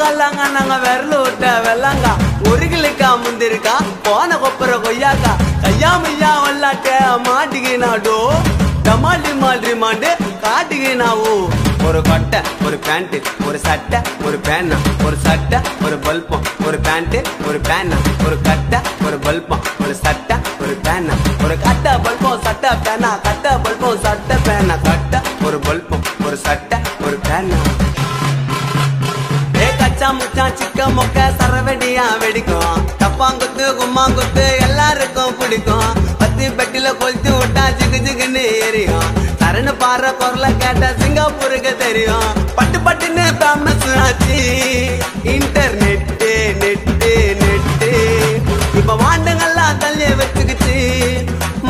கல்லாங்க நாங்க விரல விட்ட வெள்ளாங்கா ஒருகிலுக்கா முந்திருக்கா போன கொப்பர கொய்யாக்கா கையா மையா வல்லாட்ட மாட்டுக்கு நாடோ டமாட்டி மாட்டி மாண்டு காட்டுக்கு நாவோ. ஒரு கொட்டை ஒரு பேண்ட்டு ஒரு சட்டை ஒரு பேனா ஒரு சட்டை ஒரு பல்பம் ஒரு பேண்ட்டு ஒரு பேனா ஒரு கட்டை ஒரு பல்பம் ஒரு சட்டை ஒரு பேனா ஒரு கட்டை பல்பம் சட்டை பேனா கட்டை பல்பம் சட்டை பேனா கட்டை ஒரு பல்பம் ஒரு சட்டை ஒரு பேனா. சிக்க மொக்க சரவெடியா வெடிக்கும் தப்பாங்குத்து கும்மாங்குத்து எல்லாருக்கும் பிடிக்கும் பத்தி பெட்டில கொளுத்து விட்டா ஜிகு ஜிகுன்னு ஏறியும் சரணு பாற குரல கேட்ட சிங்கப்பூருக்கு தெரியும் பட்டு பட்டுன்னு பேமஸ் ஆச்சு இன்டர்நெட்டு நெட்டு நெட்டு இப்ப வாண்டுங்கள்லாம் தள்ளிய வச்சுக்குச்சு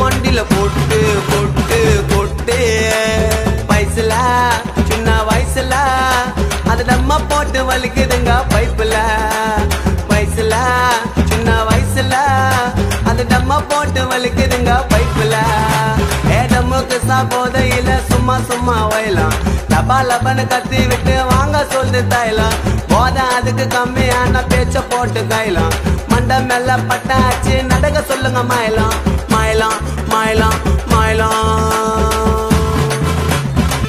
மண்டில போட்டு போட்டு போட்டு வயசுல சின்ன வயசுல அது நம்ம போட்டு வலிக்குதுங்க பைப்புல வயசுல சின்ன வயசுல அது நம்ம போட்டு வலிக்குதுங்க பைப்புல ஏதமுக்கு சாபோதையில சும்மா சும்மா வயலாம் லபா லபன்னு கத்தி விட்டு வாங்க சொல்லு தாயலாம் போத அதுக்கு கம்மியான பேச்ச போட்டு கையலாம் மண்ட மேல பட்டாச்சு நடக்க சொல்லுங்க மாயலாம் மாயலாம் மாயலாம் மாயலாம்.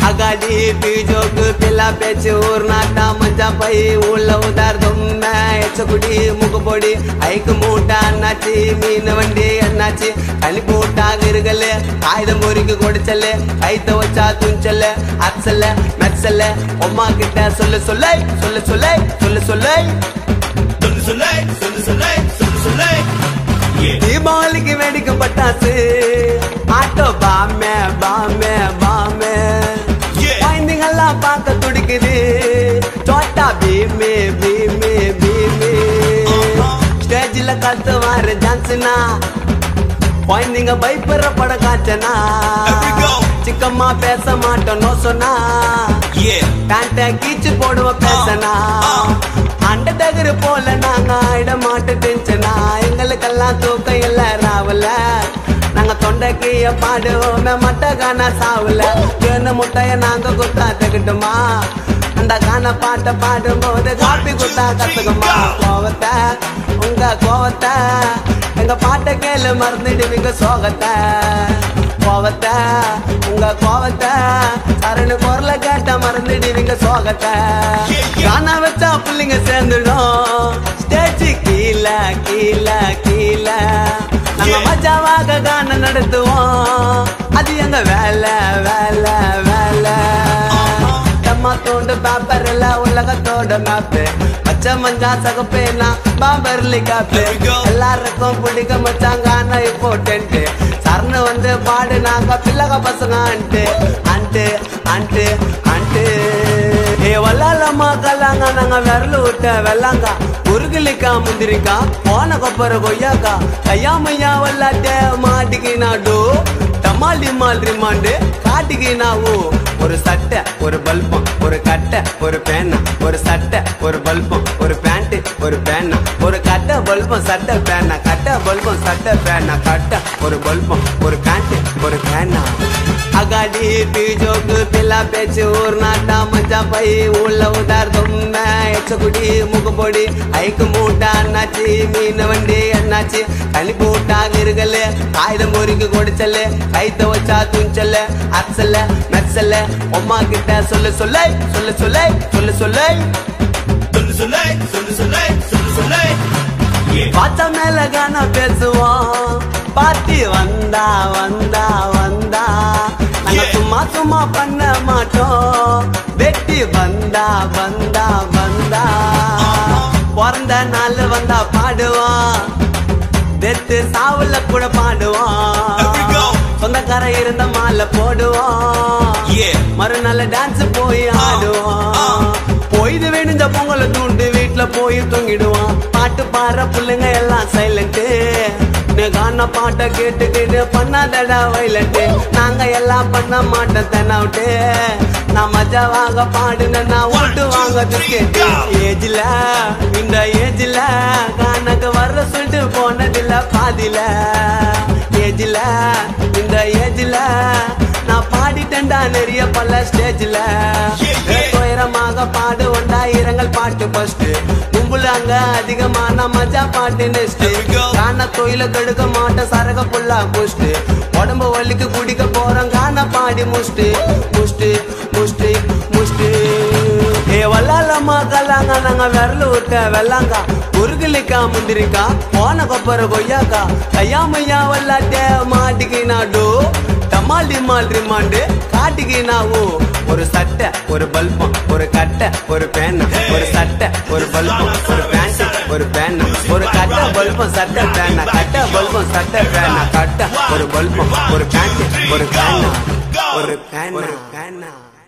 அகாடி பீஜோக்கு பிள்ளா பேச்சு ஊர் நாட்டா மஞ்சா பை உள்ள உதார் தொம்மை எச்சக்குடி முக்கு பொடி ஐக்கு மூட்டா அண்ணாச்சி மீன வண்டி அண்ணாச்சி கனி போட்டாக இருக்கல ஆயுதம் பொறிக்கு கொடுச்சல ஐத்த வச்சா துஞ்சல்ல அச்சல்ல நச்சல்ல அம்மா கிட்ட சொல்ல சொல்ல சொல்ல சொல்ல சொல்ல சொல்ல சொல்லு சொல்ல சொல்லு சொல்ல சொல்லு சொல்ல தீபாவளிக்கு வெடிக்கும் பட்டாசு ஆட்டோ பாமே பாமே பாமே பாய்ந்துங்கெல்லாம் பார்க்க துடிக்குது சோட்டா பீமே பீமே பீமே ஸ்டேஜில் கத்து வாரு ஜான்சனா பாய்ந்துங்க பயப்படுற படம் காய்ச்சனா சிக்கம்மா பேச மாட்டோம் நோ சொன்னா பேண்ட கீச்சு போடுவோம் பேசனா அண்ட தகுறு போல நாங்க ஆயிட மாட்டு டென்ஷனா எங்களுக்கெல்லாம் தூக்கம் இல்ல ராவல நாங்க தொண்டைக்கிய பாடுவோமே மட்ட கானா சாவுல வேணு முட்டைய நாங்க குத்தாத்துக்கிட்டோமா அந்த கான பாட்டை பாடும்போது காப்பி குத்தா கத்துக்குமா கோவத்தை உங்க கோவத்தை எங்க பாட்டை கேளு மறந்துடுவீங்க சோகத்தை கோவத்தை உங்க கோவத்தை சரணு குரல கேட்ட மறந்துடுவீங்க சோகத்தை கானா வச்சா பிள்ளைங்க சேர்ந்துடும் ஸ்டேஜு கீழே கீழே கீழே நம்ம மஜாவாக கான நடத்துவோம் அது எங்க வேலை வேலை வேலை தம்மா தோண்டு பேப்பர் இல்ல உலகத்தோட மேப்பு பச்சை மஞ்சா சகப்பேனா பாபர்லி காப்பு எல்லாருக்கும் பிடிக்க மச்சாங்கான இப்போ டென்ட்டு சரணு வந்து பாடு நாங்க பிள்ளக பசங்க அண்டு அண்டு அண்டு அண்டு ஏ வல்லாலம்மா கல்லாங்க நாங்க விரல விட்ட வெள்ளாங்கா உருகிலிக்கா முந்திரிக்கா போன கொப்பர கொய்யாக்கா கையா மையா வல்லாட்ட மாட்டுக்கு நாடோ டமாட்டி மாட்டி மாண்டு காட்டுக்கு நாவோ. ஒரு சட்டை ஒரு பல்பம் ஒரு கட்டை ஒரு பேனா ஒரு சட்டை ஒரு பல்பம் ஒரு பேண்ட் ஒரு பேனா ஒரு கட்டை பல்பம் சட்டை பேனா கட்டை பல்பம் சட்டை பேனா கட்டை ஒரு பல்பம் ஒரு பேண்ட் ஒரு பேனா. அகாடி பீஜோக்கு பிள்ளா பேச்சு ஊர் நாட்டா மஞ்சா பை உள்ள உதார் தொம்மை எச்சக்குடி முக்கு பொடி ஐக்கு மூட்டா அண்ணாச்சி மீன வண்டி அண்ணாச்சி கனி போட்டாக இருக்கல ஆயுதம் பொறிக்கு கொடுச்சல கைத்த வச்சா துஞ்சல்ல அச்சல்ல நச்சல்ல அம்மா கிட்ட சொல்ல சொல்ல சொல்ல சொல்ல சொல்ல சொல்ல சொல்லு சொல்ல சொல்லு சொல்ல சொல்லு சொல்ல பாத்தா மேல கானா பேசுவோம் பாட்டி வந்தா வந்தா வந்தா நாங்க சும்மா சும்மா பண்ண மாட்டோம் வெட்டி வந்தா வந்தா வந்தா பிறந்த நாள் வந்தா பாடுவோம் வெத்து சாவுல கூட பாடுவோம் சொந்தக்கார இருந்த மாலை போடுவோம் மறுநாள் டான்ஸ் போய் ஆடுவோம் போயிது வேணுஞ்ச பொங்கலை தூண்டு வீட்டுல போய் தூங்கிடுவோம் பாட்டு பாடுற பிள்ளைங்க எல்லாம் சைலண்ட் கான பாட்டை கேட்டுக்கிட்டு பண்ணாதடா வைலட்டு நாங்க எல்லாம் பண்ண மாட்டோம் தனவுட்டு நான் மஜாவாக பாடுனா ஓட்டு வாங்க பிஸ்கெட்டு ஏஜில இந்த ஏஜில கானக்கு வர்ற சொல்லிட்டு போனதில்ல பாதில ஏஜில இந்த ஏஜில நான் பாடிட்டேன்டா நிறைய பல ஸ்டேஜில் நேரமாக பாடு ஒண்டா இரங்கல் பாட்டு பஸ்ட் கும்புலாங்க அதிகமான மஜா பாட்டு நெஸ்ட் காண தொயில கடுக்க மாட்ட சரக புல்லா புஷ்ட் உடம்பு வலிக்கு குடிக்க போறோம் காண பாடி முஷ்டு முஷ்டு முஷ்டு முஷ்டு ஏ வல்லாலம்மா கல்லாங்க நாங்க விரல் விட்ட வெள்ளாங்க உருகிலிக்கா முந்திரிக்கா போன கொப்பர கொய்யாக்கா கையா மையா வல்லாட்டே மாட்டிக்கு நாடோ டமால் டிமால் ரிமாண்டு காட்டிக்கு நாவோ ஒரு சட்டை ஒரு பல்பம் ஒரு கட்டை ஒரு பேன் ஒரு சட்டை ஒரு பல்பம் ஒரு பேண்ட் ஒரு பேன் ஒரு கட்டை பல்பம் சட்டை பேனா கட்டை பல்பம் சட்டை பேனா கட்டை ஒரு பல்பம் ஒரு பேண்ட் ஒரு பேனா ஒரு பேன் ஒரு பேனா